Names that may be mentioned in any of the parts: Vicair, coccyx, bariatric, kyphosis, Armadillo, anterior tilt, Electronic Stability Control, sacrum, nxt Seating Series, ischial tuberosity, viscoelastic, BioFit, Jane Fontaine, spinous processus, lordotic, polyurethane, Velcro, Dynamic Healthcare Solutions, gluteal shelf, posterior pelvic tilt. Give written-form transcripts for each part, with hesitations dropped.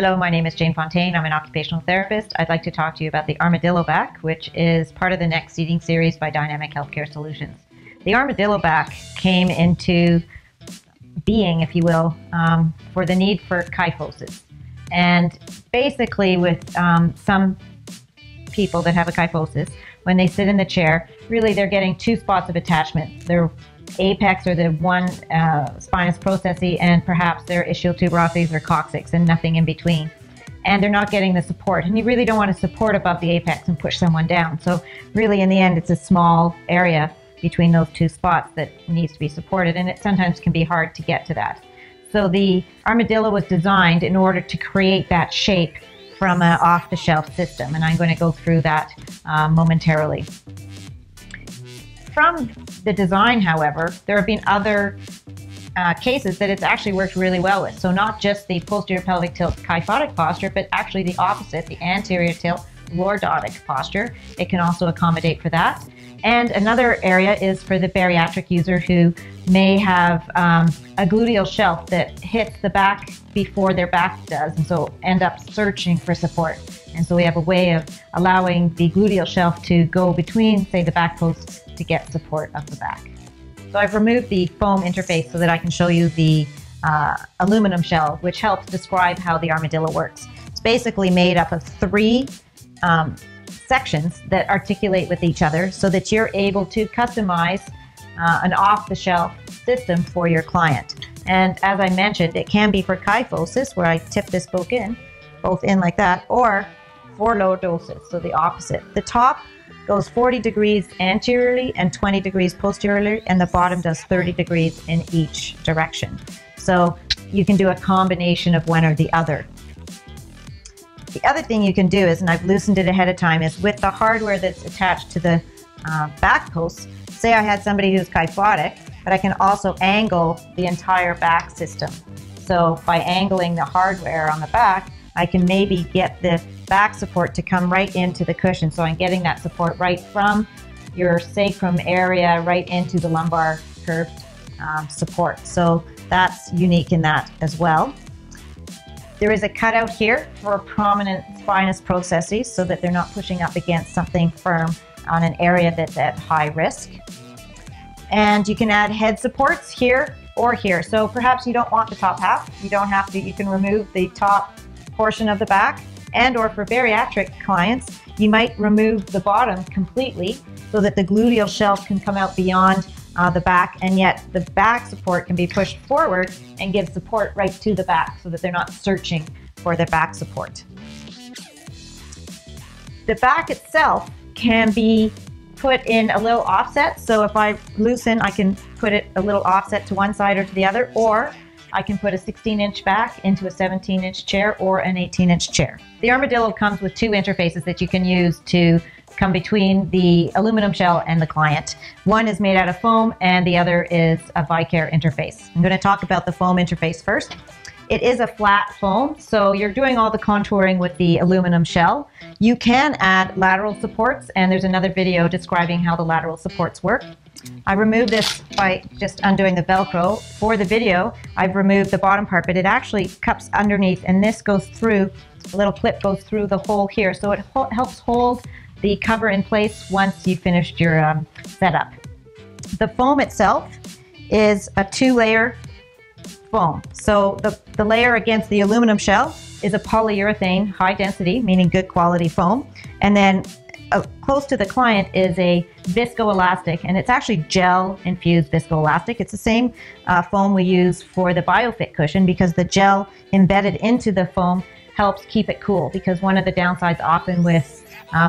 Hello, my name is Jane Fontaine. I'm an occupational therapist. I'd like to talk to you about the armadillo back, which is part of the next seating series by Dynamic Healthcare Solutions. The armadillo back came into being, if you will, for the need for kyphosis. And basically with some people that have a kyphosis, when they sit in the chair, really they're getting two spots of attachment. Their apex or the one spinous processus and perhaps their ischial tuberosities or coccyx and nothing in between. And they're not getting the support. And you really don't want to support above the apex and push someone down. So really in the end it's a small area between those two spots that needs to be supported, and it sometimes can be hard to get to that. So the armadillo was designed in order to create that shape from an off-the-shelf system, and I'm going to go through that momentarily. From the design, however, there have been other cases that it's actually worked really well with. So not just the posterior pelvic tilt kyphotic posture, but actually the opposite, the anterior tilt lordotic posture. It can also accommodate for that. And another area is for the bariatric user who may have a gluteal shelf that hits the back before their back does, and so end up searching for support. And so we have a way of allowing the gluteal shelf to go between, say, the back posts to get support of the back. So I've removed the foam interface so that I can show you the aluminum shell, which helps describe how the armadillo works. It's basically made up of three sections that articulate with each other so that you're able to customize an off-the-shelf system for your client. And as I mentioned, it can be for kyphosis, where I tip this both in like that, or for lordosis, so the opposite. The top goes 40 degrees anteriorly and 20 degrees posteriorly, and the bottom does 30 degrees in each direction. So you can do a combination of one or the other. The other thing you can do is, and I've loosened it ahead of time, is with the hardware that's attached to the back posts, say I had somebody who's kyphotic, but I can also angle the entire back system. So by angling the hardware on the back, I can maybe get the back support to come right into the cushion. So I'm getting that support right from your sacrum area right into the lumbar curved support. So that's unique in that as well. There is a cutout here for a prominent spinous processes so that they're not pushing up against something firm on an area that's at high risk. And you can add head supports here or here. So perhaps you don't want the top half. You don't have to. You can remove the top portion of the back, and or for bariatric clients, you might remove the bottom completely so that the gluteal shelf can come out beyond the back, and yet the back support can be pushed forward and give support right to the back so that they're not searching for their back support. The back itself can be put in a little offset, so if I loosen, I can put it a little offset to one side or to the other, or I can put a 16-inch back into a 17-inch chair or an 18-inch chair. The armadillo comes with two interfaces that you can use to come between the aluminum shell and the client. One is made out of foam and the other is a Vicair interface. I'm going to talk about the foam interface first. It is a flat foam, so you're doing all the contouring with the aluminum shell. You can add lateral supports, and there's another video describing how the lateral supports work. I removed this by just undoing the Velcro. For the video, I've removed the bottom part, but it actually cups underneath, and this goes through, a little clip goes through the hole here, so it helps hold the cover in place once you've finished your setup. The foam itself is a two-layer foam. So the layer against the aluminum shell is a polyurethane, high density, meaning good quality foam, and then close to the client is a viscoelastic, and it's actually gel-infused viscoelastic. It's the same foam we use for the BioFit cushion, because the gel embedded into the foam helps keep it cool, because one of the downsides often with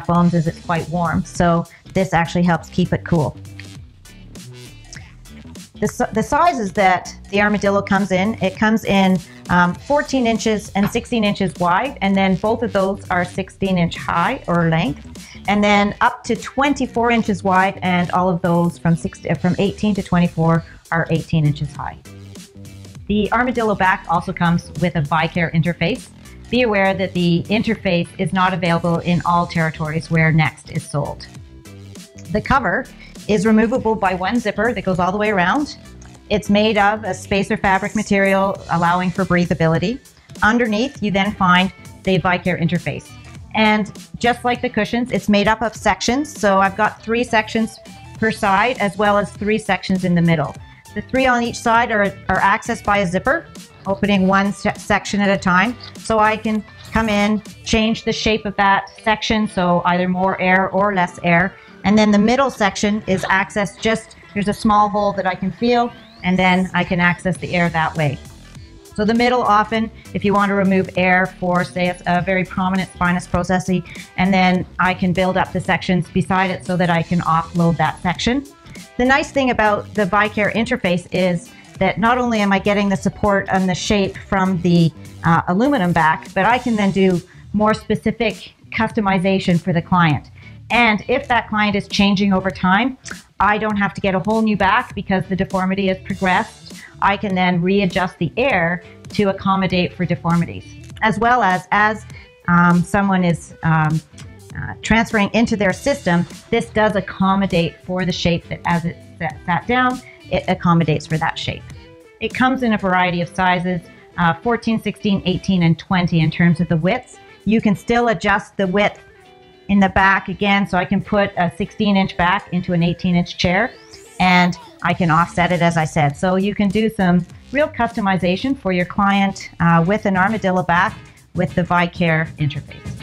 foams is it's quite warm, so this actually helps keep it cool. The sizes that the armadillo comes in, it comes in 14 inches and 16 inches wide, and then both of those are 16-inch high or length, and then up to 24 inches wide, and all of those from 18 to 24 are 18 inches high. The armadillo back also comes with a Vicair interface. Be aware that the interface is not available in all territories where Next is sold. The cover is removable by one zipper that goes all the way around. It's made of a spacer fabric material, allowing for breathability. Underneath, you then find the Vicair interface. And just like the cushions, it's made up of sections. So I've got 3 sections per side, as well as 3 sections in the middle. The 3 on each side are accessed by a zipper, opening one section at a time. So I can come in, change the shape of that section, so either more air or less air. And then the middle section is accessed just, there's a small hole that I can feel, and then I can access the air that way. So the middle, often, if you want to remove air for, say, a very prominent spinous processus, and then I can build up the sections beside it so that I can offload that section. The nice thing about the Vicair interface is that not only am I getting the support and the shape from the aluminum back, but I can then do more specific customization for the client. And if that client is changing over time, I don't have to get a whole new back because the deformity has progressed. I can then readjust the air to accommodate for deformities. As well as someone is transferring into their system, this does accommodate for the shape that as it sat down, it accommodates for that shape. It comes in a variety of sizes, 14, 16, 18, and 20 in terms of the widths. You can still adjust the width in the back again, so I can put a 16-inch back into an 18-inch chair, and I can offset it, as I said. So you can do some real customization for your client with an Armadillo back with the Vicair interface.